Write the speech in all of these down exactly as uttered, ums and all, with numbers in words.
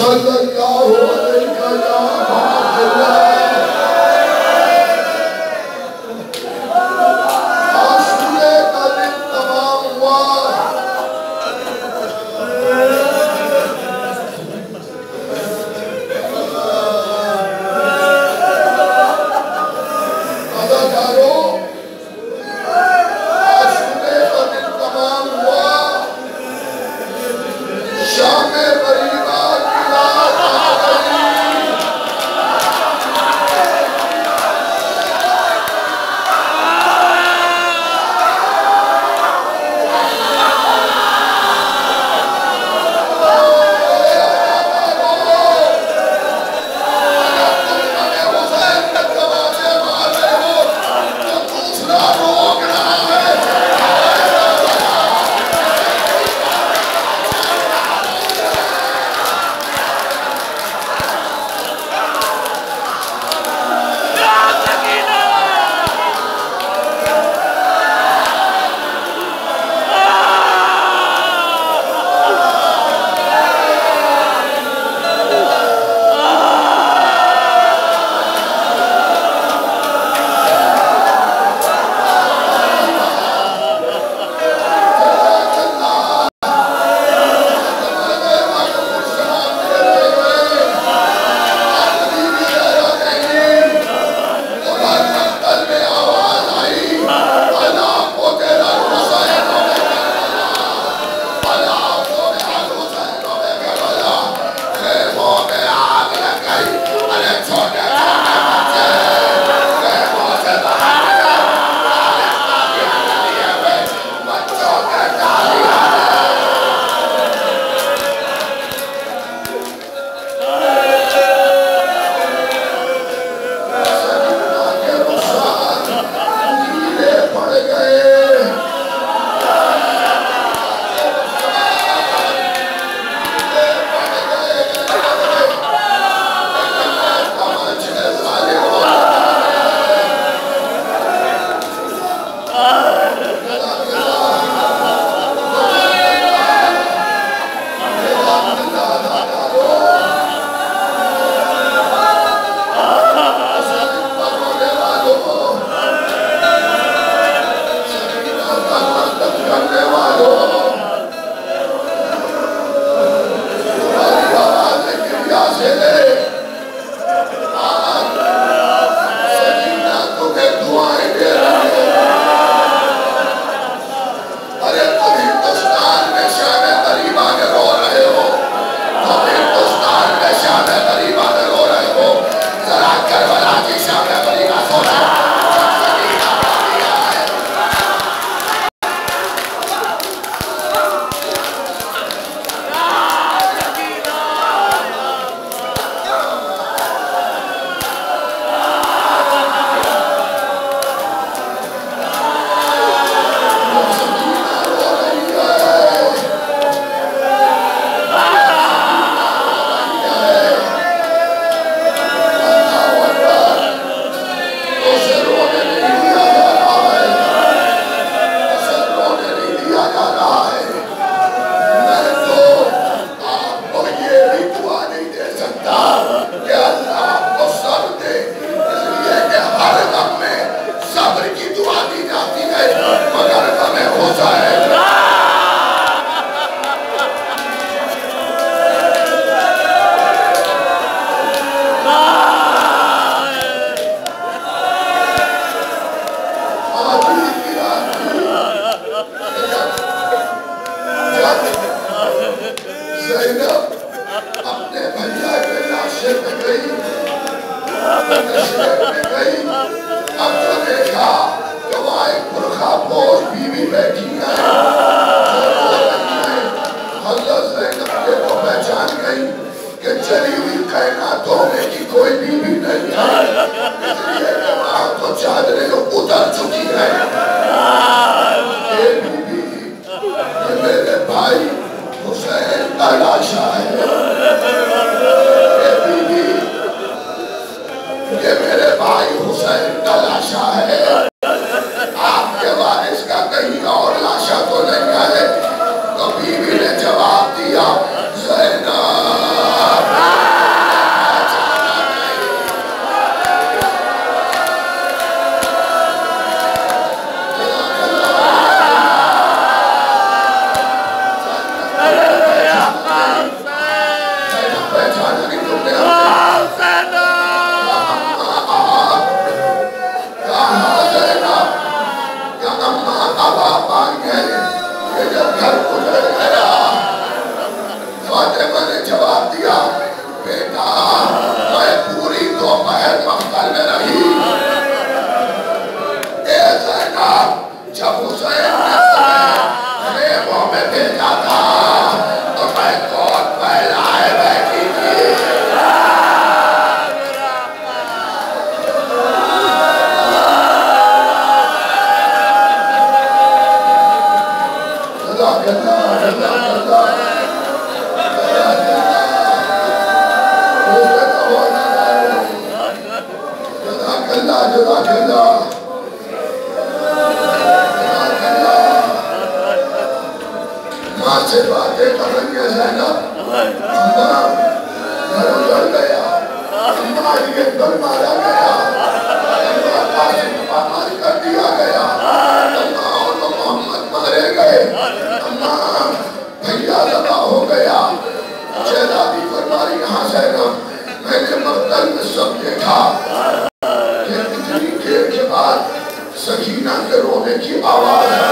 صلی اللہ علیہ وسلم جواب دیا زینب بیٹا میں پوری تو محل مختل میں رہی. اے زینب جب حسین نے تمہیں غریبوں میں بھیجا تھا تو میں کون پہلائے بیٹھی تھی؟ سے باتیں کریں گے زینب. امنا گھر اجڑ گیا، امنا یہ گھر مارا گیا، امنا قاسم کا قتل کر دیا گیا، امنا اور محمد مارے گئے، امنا بھیا ذبح ہو گیا. شہزادی فرما رہی ہاں زینب میں نے مقتل میں سب دیکھا. اتنی دیر کے بعد سکینہ کے رونے کی آواز آئی.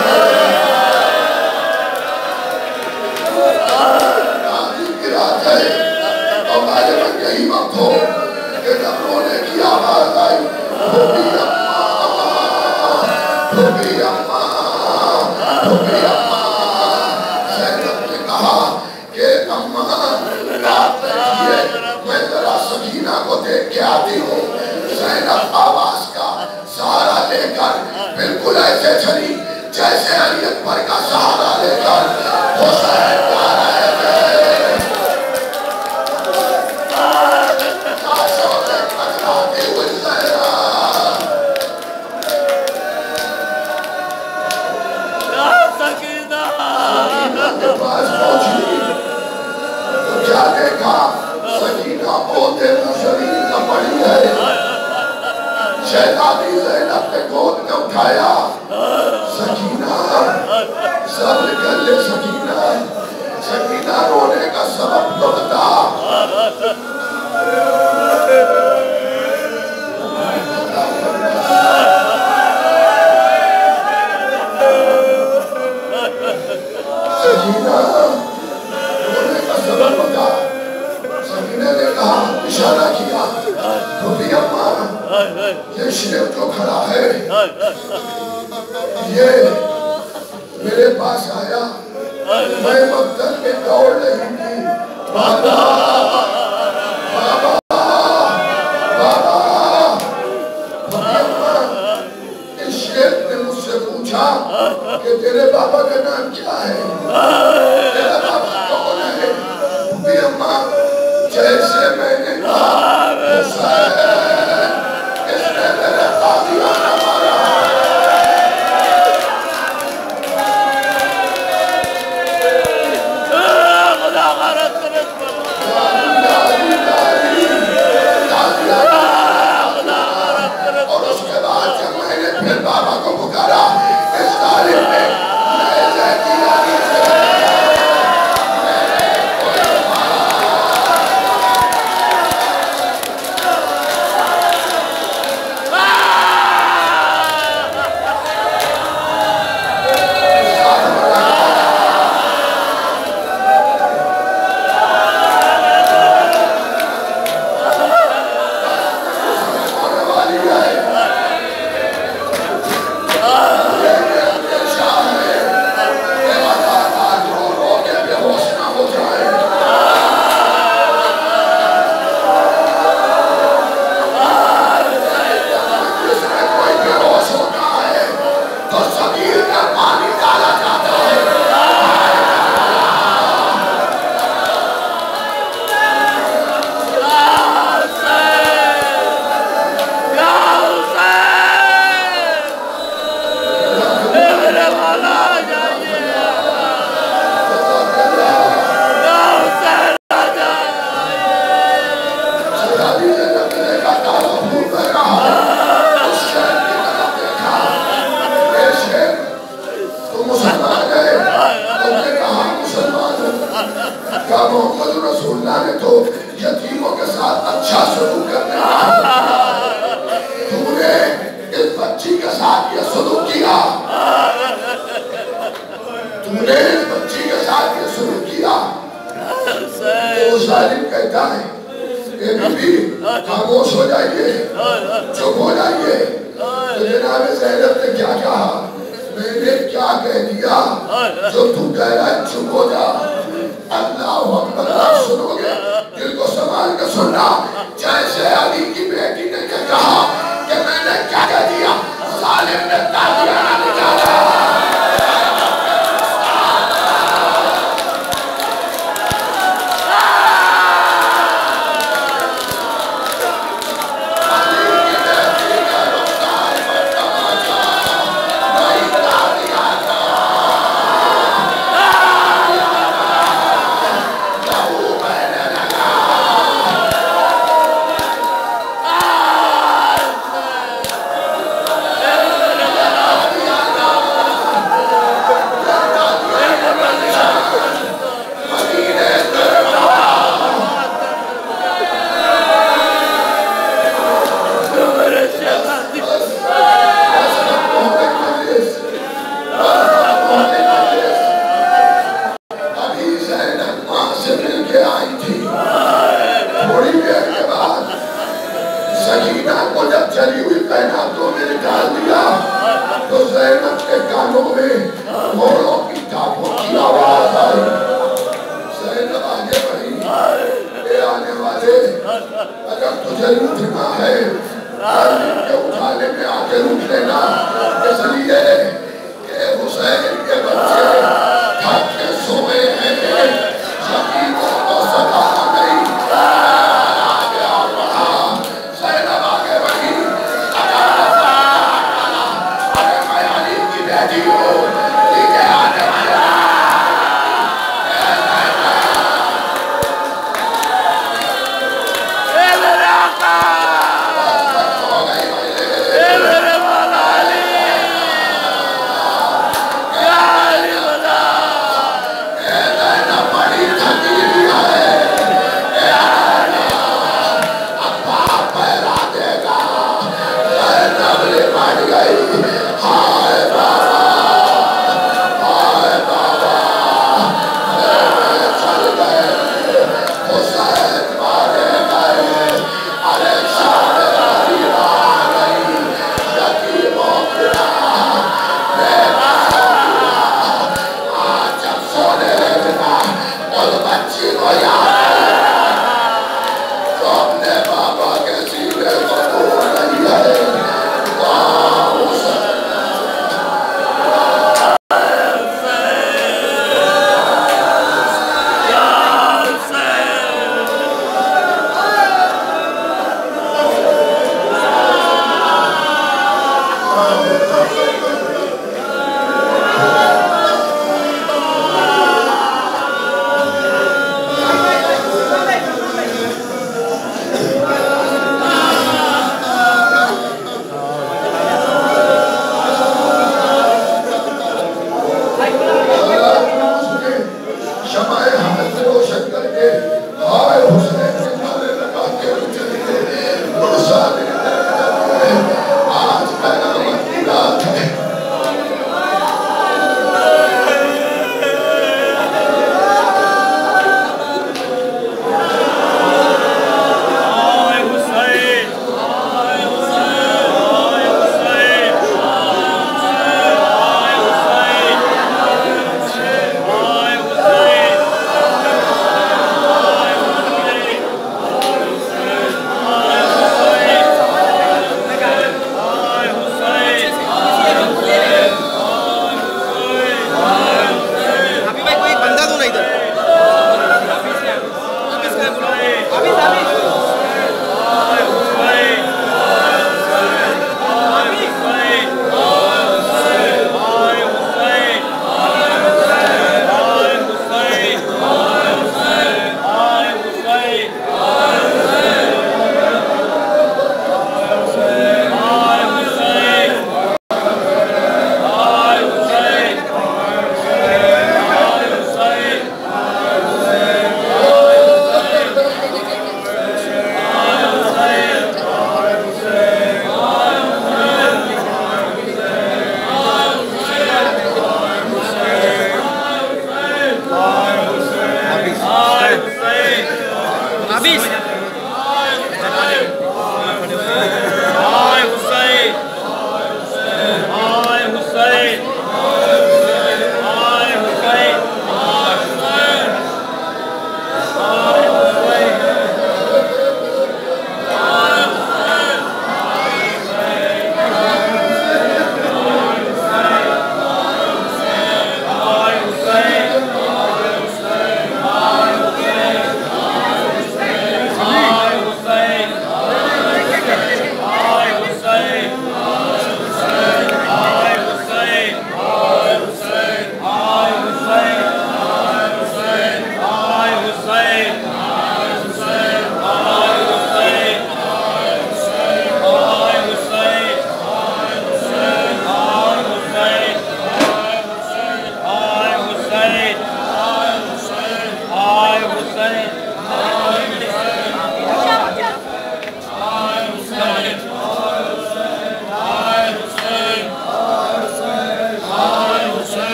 خاموش ہو جائیے، چپ ہو جائیے. جناب زینب نے کیا کہا؟ میں نے کیا کہہ دیا جو تو کہہ رہا ہے چپ ہو جا. اللہ اکبر. آپ سنو گے دل کو سنبھال کے سننا. جیسے علی کی بیٹی نے کہا کہ میں نے کیا کہہ دیا، ظالم نے تاجیانہ نکالا. Abis.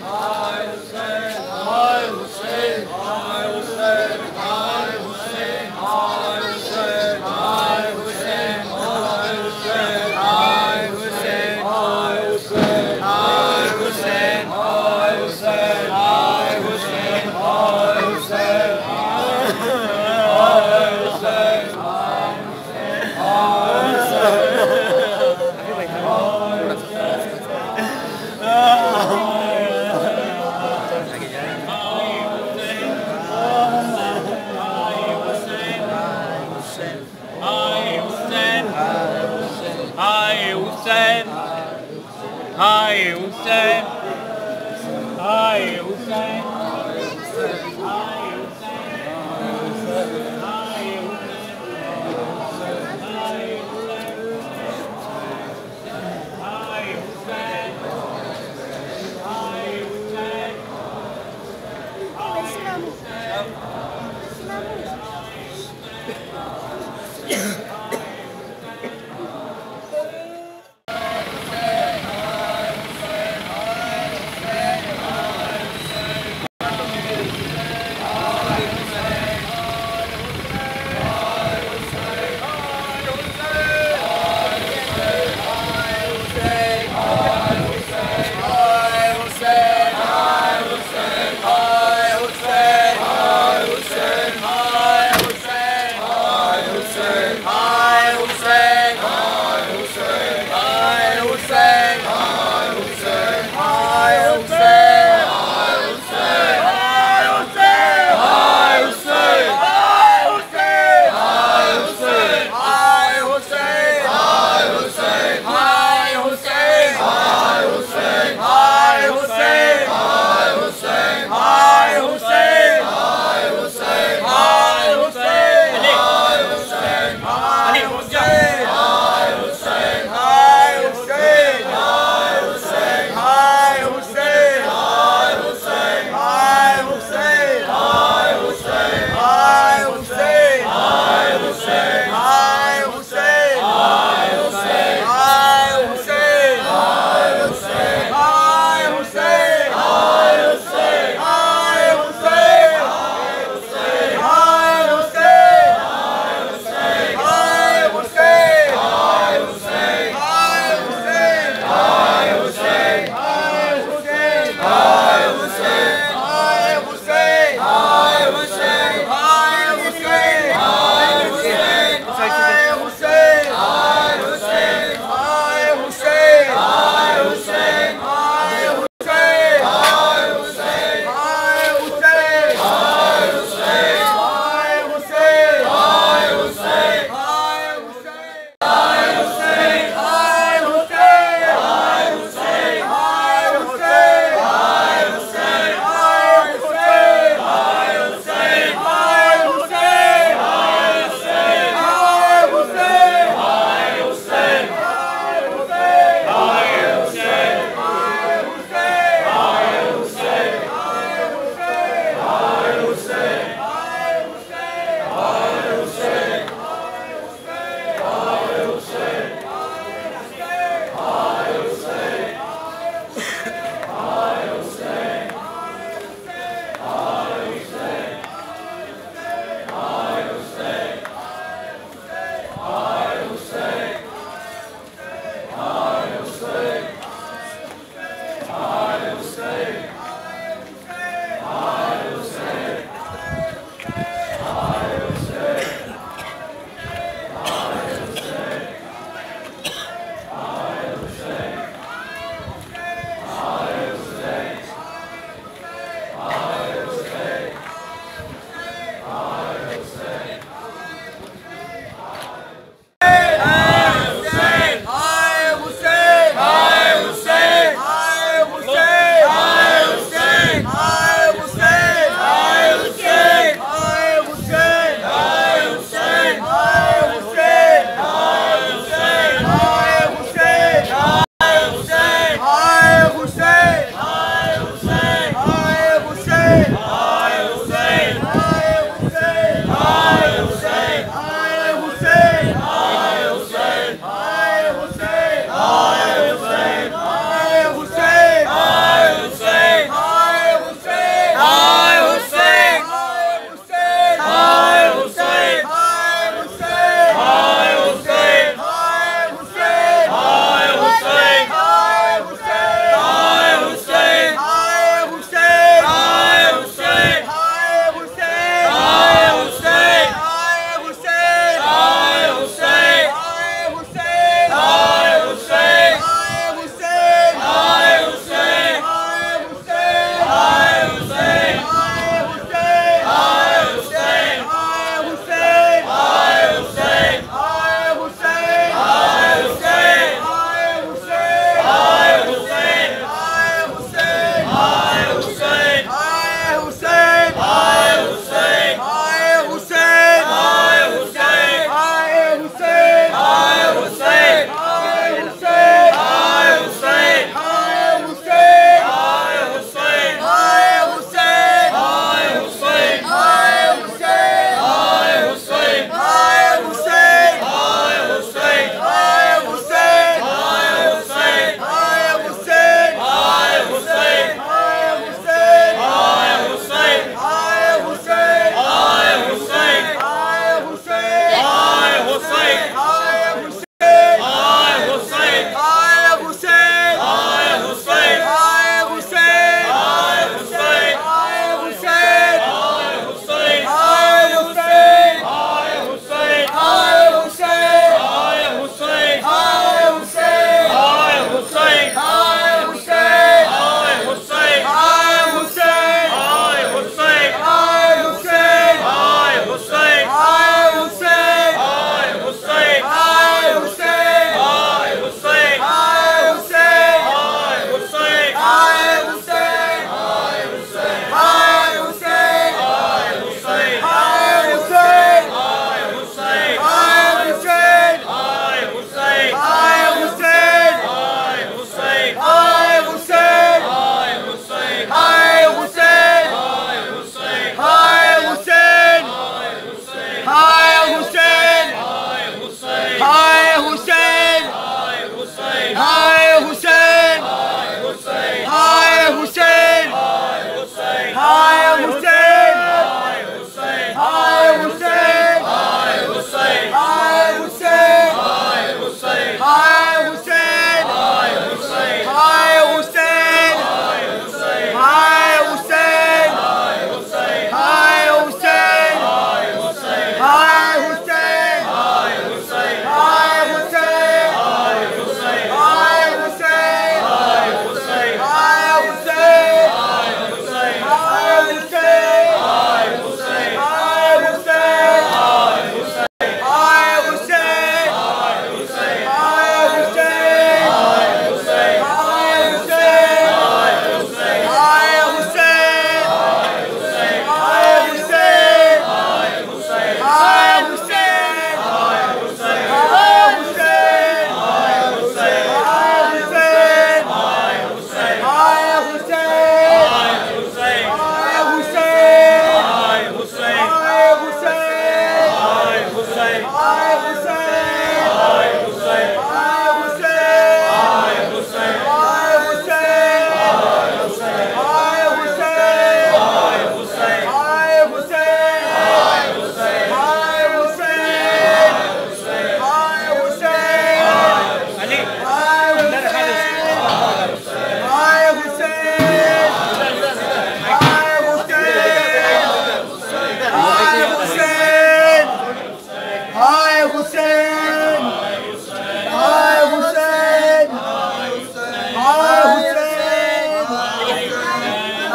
Oh,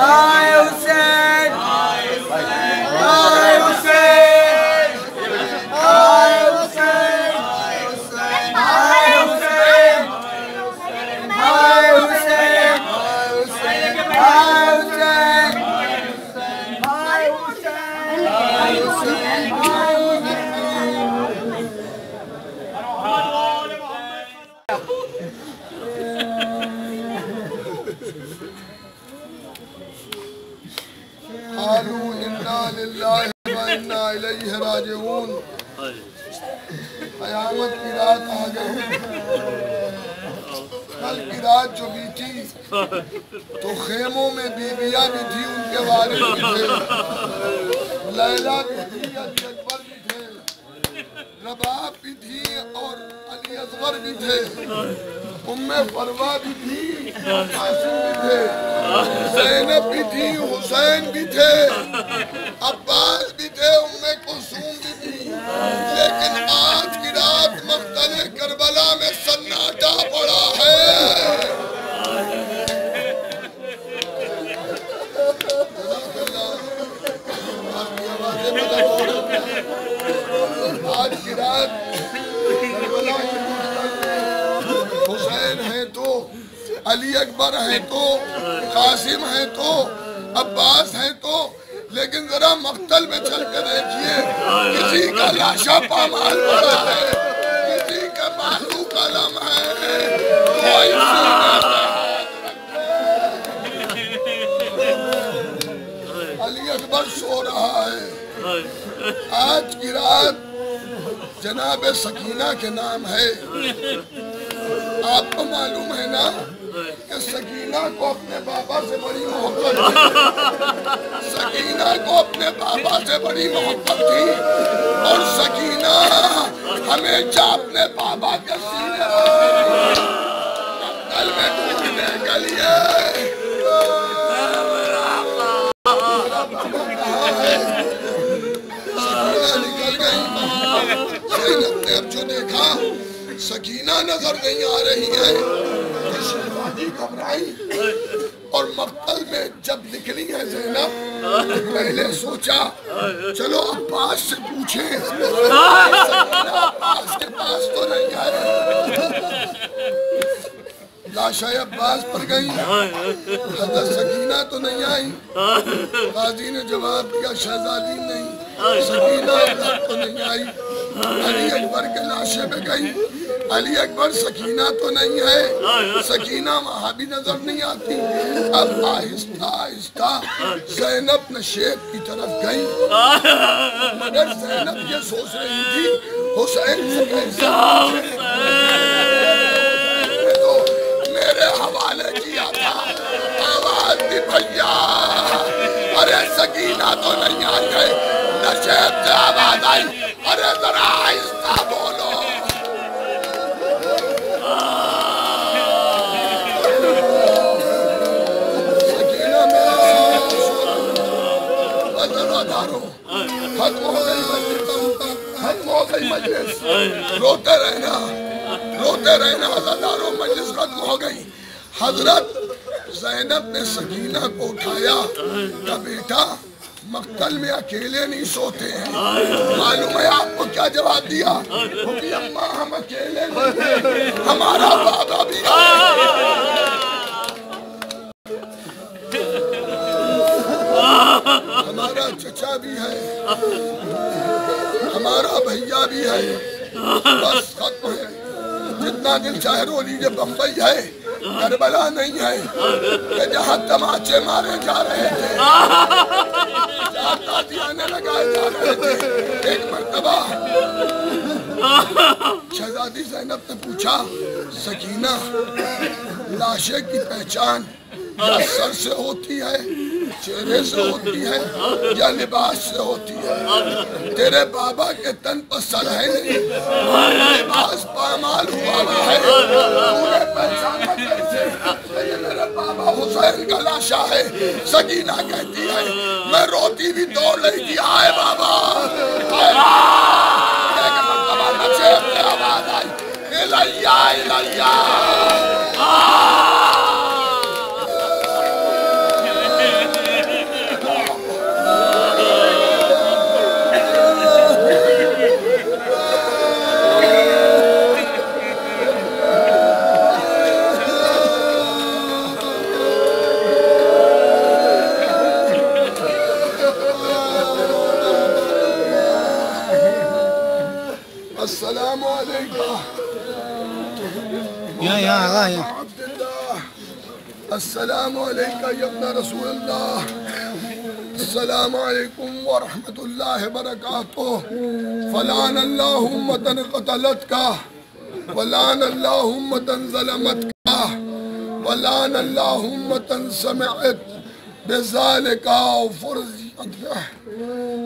يا حسين يا حسين يا حسين يا حسين يا حسين قالوا إنا لله وإنا إليه راجعون. قیامت کی رات آ گئی. کل کی رات جو بیتی تو خیموں میں بیویاں بھی تھی، ان کے والد بھی تھے، لیلا بھی تھی، علی اکبر بھی تھے، رباب بھی تھی اور علی اصغر بھی تھے، ام فروا بھی تھی، قاسم بھی تھے، زینب بھی تھی، حسین بھی تھے، عباس بھی تھے، ام کلثوم بھی تھی. لیکن آج کی رات مقتل کربلا میں سناٹا پڑا ہے. آج کی رات حسین ہیں تو، علی اکبر ہیں تو، قاسم ہیں تو، عباس ہیں تو، لیکن ذرا مقتل میں چل کے دیکھیے، کسی کا لاشا پامال پڑا ہے، کسی کا بالو قلم ہے، کوئی علی اکبر سو رہا ہے. آج کی رات جناب سکینہ کے نام ہے. آپ کو معلوم ہے نا کہ سکینہ کو اپنے بابا سے بڑی محبت تھی، سکینہ کو اپنے بابا سے بڑی محبت تھی، اور سکینہ ہمیشہ اپنے بابا کے سینے مقتل میں ڈھونڈنے کے لیے. سکینہ نکل گئی. زینب نے اب جو دیکھا سکینہ نظر نہیں آ رہی ہے، شہزادی گھبرائی اور مقتل میں جب نکلی ہے زینب، پہلے سوچا چلو عباس سے پوچھیں، عباس کے پاس تو نہیں ہے. لاشا عباس پر گئی، حضرت سکینہ تو نہیں آئی. غازی نے جواب دیا شہزادی نہیں، سکینہ عباس تو نہیں آئی. علی اکبر کے لاشے پہ گئی، علی اکبر سکینہ تو نہیں ہے، سکینہ وہاں بھی نظر نہیں آتی. اب آہستہ آہستہ زینب نشیب کی طرف گئی، مگر زینب یہ سوچ رہی تھی حسین سے کیسے پوچھے، تو میرے حوالے کیا تھا. آواز دی بھیا ارے سکینہ تو نہیں آئی ہے. نشیب سے آواز آئی ارے ذرا آہستہ بولو. سکینہ میرے ساتھ سونا بدلو دارو، ختم ہو گئی مجلس، ختم ہو گئی مجلس. روتے رہنا روتے رہنا دارو، مجلس ختم ہو گئی. حضرت زینب نے سکینہ کو اٹھایا کہ بیٹا مقتل میں اکیلے نہیں سوتے ہیں. معلوم ہے آپ کو کیا جواب دیا؟ وہ بھی اماں ہم اکیلے نہیں، ہمارا بابا بھی ہے، ہمارا چچا بھی ہے، ہمارا بھیا بھی ہے. بس ختم ہے. جتنا دل چاہے رو لیجیے، بمبئی ہے، کربلا نہیں ہے کہ جہاں تماچے مارے جا رہے تھے، تازیانے لگائے جا رہے تھے. ایک مرتبہ شہزادی زینب نے پوچھا سکینہ لاشے کی پہچان یا سر سے ہوتی ہے، چہرے سے ہوتی ہے، یا لباس سے ہوتی ہے؟ تیرے بابا کے تن پر سر ہے نہیں، لباس پامال ہوا ہے، تمہیں پہچانا کیسے؟ یہ میرا بابا حسین کا لاشا ہے. سکینہ کہتی ہے میں روتی بھی دوڑ رہی تھی، آئے بابا آئے بابا. ایک مرتبہ نچے اپنے آواز آئی الیا الیا. السلام عليكم يا يا آغا يا عبد الله. السلام عليك يا ابن رسول الله. السلام عليكم ورحمة الله وبركاته. فلعن الله أمة قتلتك، ولعن الله أمة ظلمتك، ولعن الله أمة سمعت بذلك وفرزتك.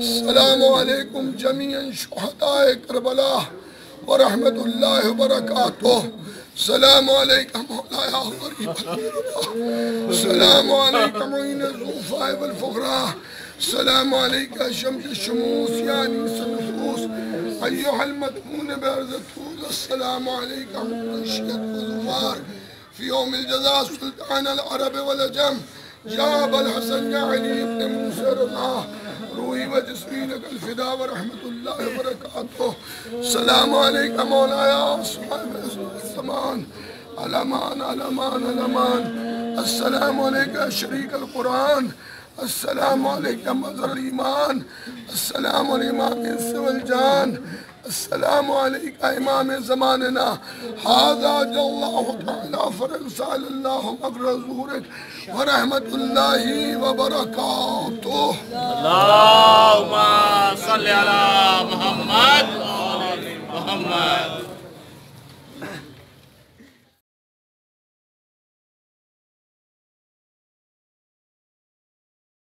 السلام عليكم جميعا شهداء كربلاء ورحمة الله وبركاته. السلام عليكم مولاي غريب الغرباء، السلام عليكم عين الضعفاء والفقراء، السلام عليك يا شمس الشموس يا انيس النفوس ايها المدفون بارض الطول. السلام عليكم منشئة الظفار في يوم الجزاء سلطان العرب والعجم يا ابا الحسن يا علي بن موسى رضاه روحي وجسمي لك الفدا ورحمة الله وبركاته. السلام عليك مولاي صاحب الزمان الامان الامان الامان. السلام عليك يا شريك القرآن، السلام عليك يا مظهر الإيمان، السلام على إمام الإنس والجان، السلام عليك امام زماننا هذا جل الله تعالى فرنسا اللهم اغفر زورك ورحمة الله وبركاته. اللهم صل على محمد وعلى محمد.